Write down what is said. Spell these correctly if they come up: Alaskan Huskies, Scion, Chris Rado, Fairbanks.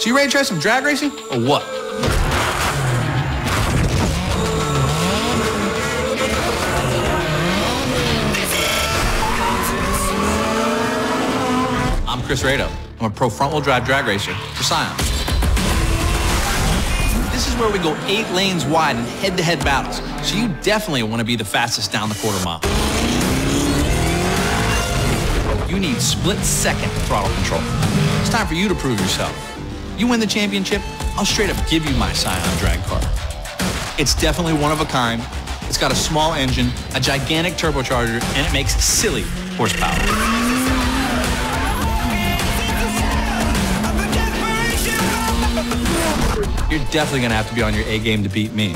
So you ready to try some drag racing or what? I'm Chris Rado. I'm a pro front-wheel drive drag racer for Scion. This is where we go 8 lanes wide in head-to-head battles, so you definitely want to be the fastest down the quarter mile. You need split-second throttle control. It's time for you to prove yourself. You win the championship, I'll straight up give you my Scion drag car. It's definitely one of a kind. It's got a small engine, a gigantic turbocharger, and it makes silly horsepower. You're definitely gonna have to be on your A game to beat me.